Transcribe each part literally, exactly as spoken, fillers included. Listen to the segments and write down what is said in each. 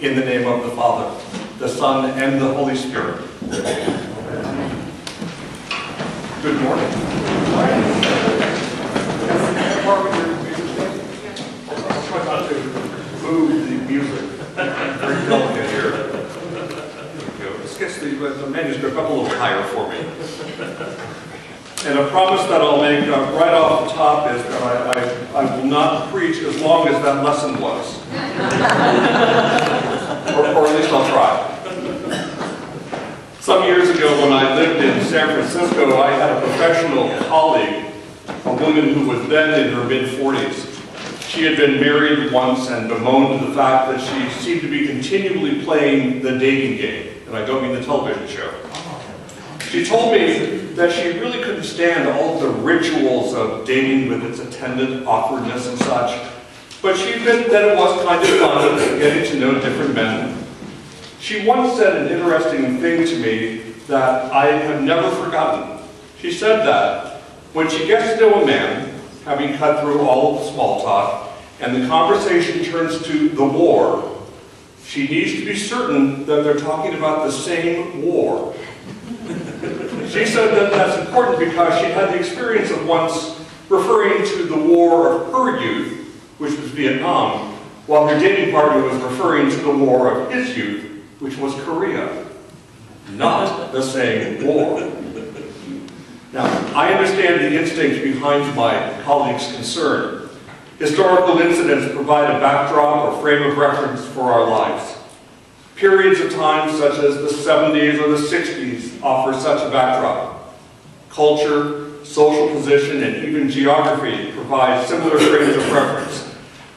In the name of the Father, the Son, and the Holy Spirit. Good morning. Good morning. I try not to move the music. Very delicate here. There we go. Let's get the manuscript up a little higher for me. And a promise that I'll make uh, right off the top is that I, I, I will not preach as long as that lesson was. Or, or at least I'll try. Some years ago when I lived in San Francisco, I had a professional colleague, a woman who was then in her mid forties. She had been married once and bemoaned the fact that she seemed to be continually playing the dating game, and I don't mean the television show. She told me that she really couldn't stand all the rituals of dating with its attendant awkwardness and such, but she admitted that it was kind of fun getting to know different men. She once said an interesting thing to me that I have never forgotten. She said that when she gets to know a man, having cut through all of the small talk, and the conversation turns to the war, she needs to be certain that they're talking about the same war. She said that that's important because she had the experience of once referring to the war of her youth, which was Vietnam, while her dating partner was referring to the war of his youth, which was Korea. Not the same war. Now, I understand the instincts behind my colleague's concern. Historical incidents provide a backdrop or frame of reference for our lives. Periods of time such as the seventies or the sixties offer such a backdrop. Culture, social position, and even geography provide similar frames of reference.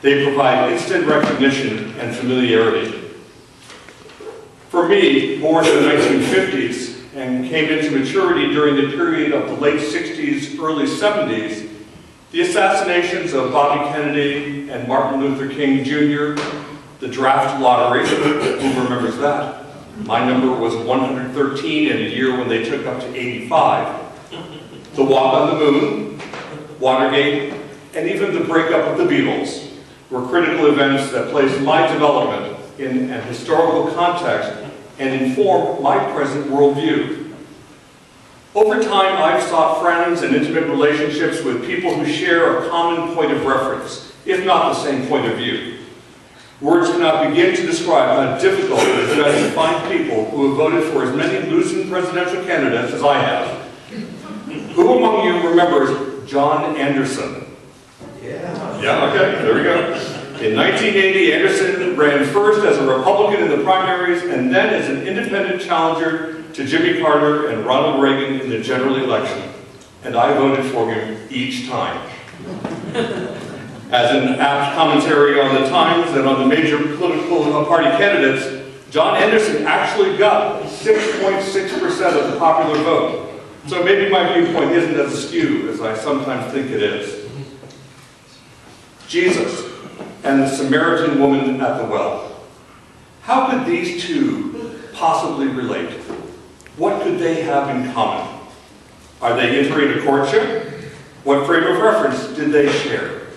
They provide instant recognition and familiarity. For me, born in the nineteen fifties and came into maturity during the period of the late sixties, early seventies, the assassinations of Bobby Kennedy and Martin Luther King, Junior, the draft lottery, who remembers that? My number was one hundred thirteen in a year when they took up to eighty-five. The walk on the moon, Watergate, and even the breakup of the Beatles were critical events that placed my development in a historical context and informed my present worldview. Over time, I've sought friends and intimate relationships with people who share a common point of reference, if not the same point of view. Words cannot begin to describe how difficult it has been to find people who have voted for as many losing presidential candidates as I have. Who among you remembers John Anderson? Yeah, okay, there we go. In nineteen eighty, Anderson ran first as a Republican in the primaries and then as an independent challenger to Jimmy Carter and Ronald Reagan in the general election. And I voted for him each time. As an apt commentary on the times and on the major political party candidates, John Anderson actually got six point six percent of the popular vote. So maybe my viewpoint isn't as askew as I sometimes think it is. Jesus and the Samaritan woman at the well. How could these two possibly relate? What could they have in common? Are they entering a courtship? What frame of reference did they share?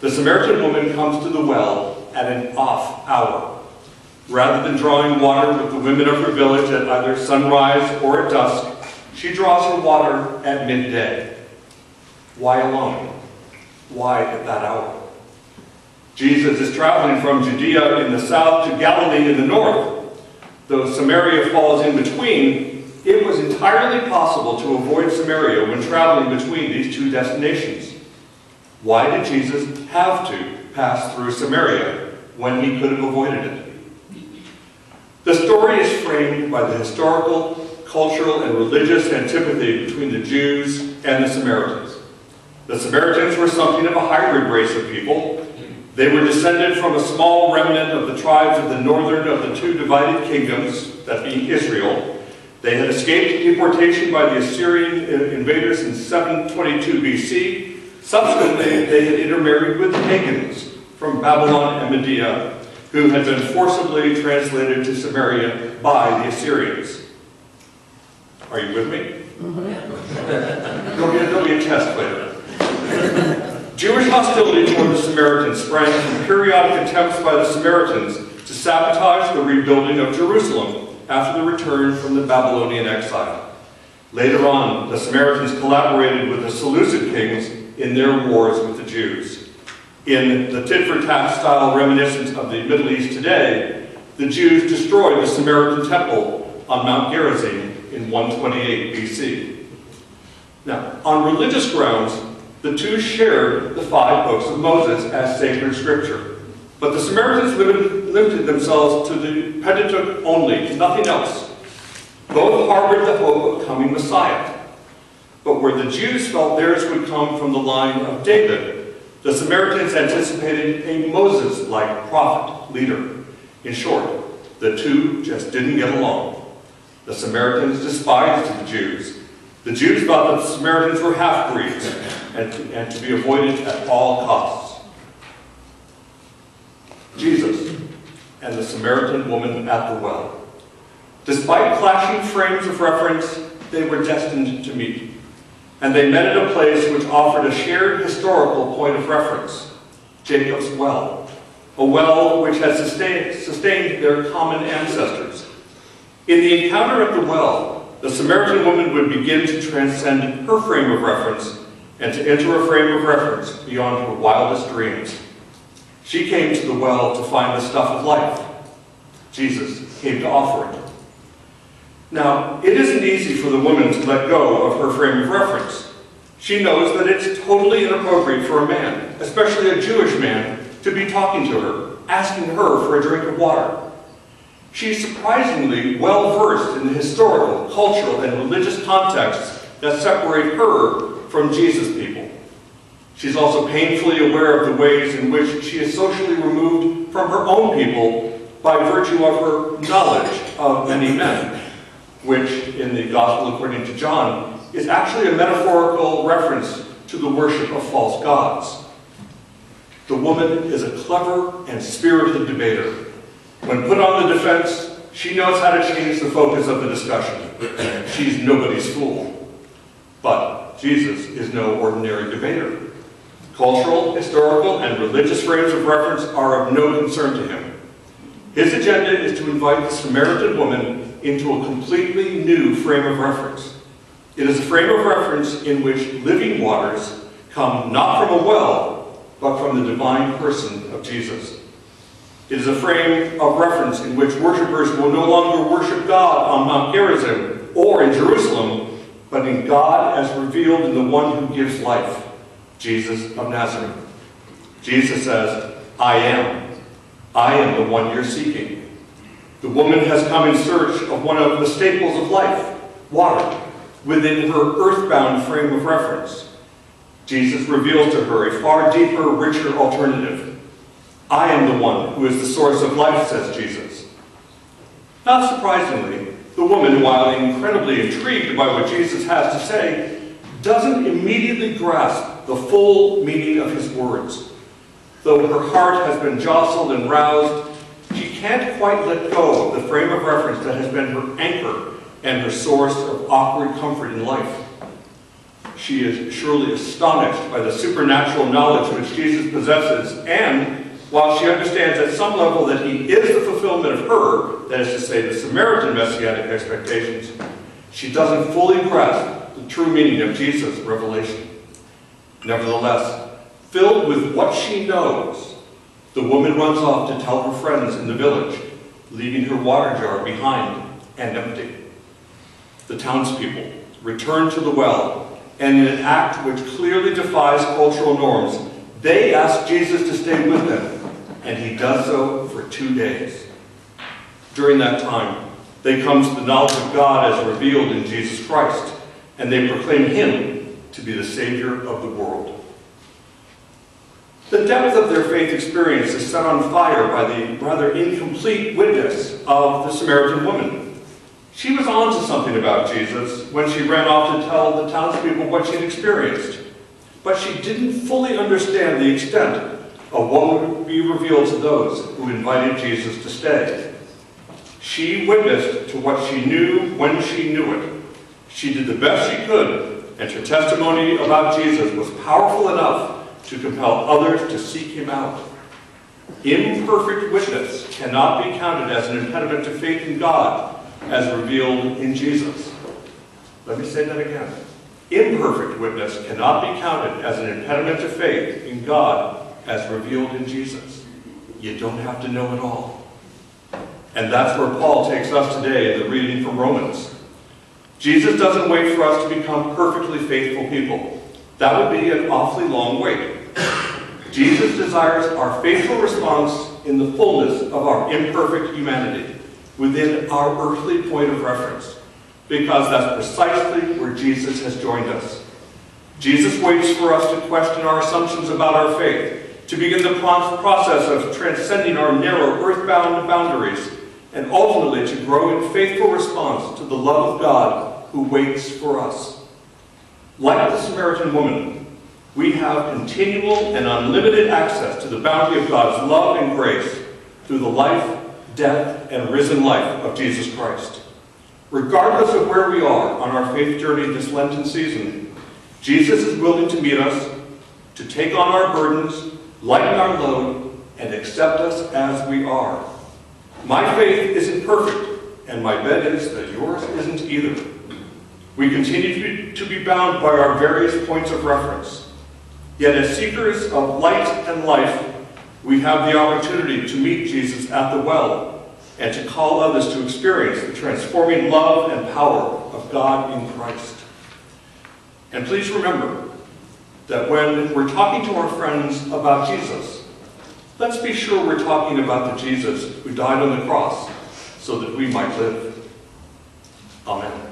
The Samaritan woman comes to the well at an off hour. Rather than drawing water with the women of her village at either sunrise or at dusk, she draws her water at midday. Why alone? Why at that hour? Jesus is traveling from Judea in the south to Galilee in the north. Though Samaria falls in between, it was entirely possible to avoid Samaria when traveling between these two destinations. Why did Jesus have to pass through Samaria when he could have avoided it? The story is framed by the historical, cultural, and religious antipathy between the Jews and the Samaritans. The Samaritans were something of a hybrid race of people. They were descended from a small remnant of the tribes of the northern of the two divided kingdoms, that being Israel. They had escaped deportation by the Assyrian invaders in seven twenty-two B C. Subsequently, they had intermarried with pagans from Babylon and Medea, who had been forcibly translated to Samaria by the Assyrians. Are you with me? Mm-hmm. There'll be a test later. Jewish hostility toward the Samaritans sprang from periodic attempts by the Samaritans to sabotage the rebuilding of Jerusalem after the return from the Babylonian exile. Later on, the Samaritans collaborated with the Seleucid kings in their wars with the Jews. In the tit-for-tat style reminiscence of the Middle East today, the Jews destroyed the Samaritan temple on Mount Gerizim in one twenty-eight B C. Now, on religious grounds, the two shared the five books of Moses as sacred scripture. But the Samaritans limited themselves to the Pentateuch only, to nothing else. Both harbored the hope of coming Messiah. But where the Jews felt theirs would come from the line of David, the Samaritans anticipated a Moses-like prophet, leader. In short, the two just didn't get along. The Samaritans despised the Jews. The Jews thought that the Samaritans were half-breeds and to, and to be avoided at all costs. Jesus and the Samaritan woman at the well. Despite clashing frames of reference, they were destined to meet. And they met at a place which offered a shared historical point of reference, Jacob's well, a well which has sustained, sustained their common ancestors. In the encounter at the well, the Samaritan woman would begin to transcend her frame of reference and to enter a frame of reference beyond her wildest dreams. She came to the well to find the stuff of life. Jesus came to offer it. Now, it isn't easy for the woman to let go of her frame of reference. She knows that it's totally inappropriate for a man, especially a Jewish man, to be talking to her, asking her for a drink of water. She's surprisingly well-versed in the historical, cultural, and religious contexts that separate her from Jesus' people. She's also painfully aware of the ways in which she is socially removed from her own people by virtue of her knowledge of many men, which, in the Gospel according to John, is actually a metaphorical reference to the worship of false gods. The woman is a clever and spirited debater. When put on the defense, she knows how to change the focus of the discussion. She's nobody's fool. But Jesus is no ordinary debater. Cultural, historical, and religious frames of reference are of no concern to him. His agenda is to invite the Samaritan woman into a completely new frame of reference. It is a frame of reference in which living waters come not from a well, but from the divine person of Jesus. It is a frame of reference in which worshipers will no longer worship God on Mount Gerizim or in Jerusalem, but in God as revealed in the one who gives life, Jesus of Nazareth. Jesus says, I am. I am the one you're seeking. The woman has come in search of one of the staples of life, water, within her earthbound frame of reference. Jesus reveals to her a far deeper, richer alternative. I am the one who is the source of life, says Jesus. Not surprisingly, the woman, while incredibly intrigued by what Jesus has to say, doesn't immediately grasp the full meaning of his words. Though her heart has been jostled and roused, she can't quite let go of the frame of reference that has been her anchor and her source of awkward comfort in life. She is surely astonished by the supernatural knowledge which Jesus possesses, and while she understands at some level that he is the fulfillment of her, that is to say, the Samaritan messianic expectations, she doesn't fully grasp the true meaning of Jesus' revelation. Nevertheless, filled with what she knows, the woman runs off to tell her friends in the village, leaving her water jar behind and empty. The townspeople return to the well, and in an act which clearly defies cultural norms, they ask Jesus to stay with them, and he does so for two days. During that time, they come to the knowledge of God as revealed in Jesus Christ, and they proclaim him to be the Savior of the world. The depth of their faith experience is set on fire by the rather incomplete witness of the Samaritan woman. She was onto something about Jesus when she ran off to tell the townspeople what she had experienced, but she didn't fully understand the extent of what would be revealed to those who invited Jesus to stay. She witnessed to what she knew when she knew it. She did the best she could, and her testimony about Jesus was powerful enough to compel others to seek him out. Imperfect witness cannot be counted as an impediment to faith in God as revealed in Jesus. Let me say that again. Imperfect witness cannot be counted as an impediment to faith in God as revealed in Jesus. You don't have to know it all. And that's where Paul takes us today in the reading from Romans. Jesus doesn't wait for us to become perfectly faithful people. That would be an awfully long wait. Jesus desires our faithful response in the fullness of our imperfect humanity, within our earthly point of reference, because that's precisely where Jesus has joined us. Jesus waits for us to question our assumptions about our faith, to begin the process of transcending our narrow earthbound boundaries, and ultimately to grow in faithful response to the love of God who waits for us. Like the Samaritan woman, we have continual and unlimited access to the bounty of God's love and grace through the life, death, and risen life of Jesus Christ. Regardless of where we are on our faith journey this Lenten season, Jesus is willing to meet us, to take on our burdens, lighten our load, and accept us as we are. My faith isn't perfect, and my bet is that yours isn't either. We continue to be bound by our various points of reference. Yet as seekers of light and life, we have the opportunity to meet Jesus at the well and to call others to experience the transforming love and power of God in Christ. And please remember that when we're talking to our friends about Jesus, let's be sure we're talking about the Jesus who died on the cross so that we might live. Amen.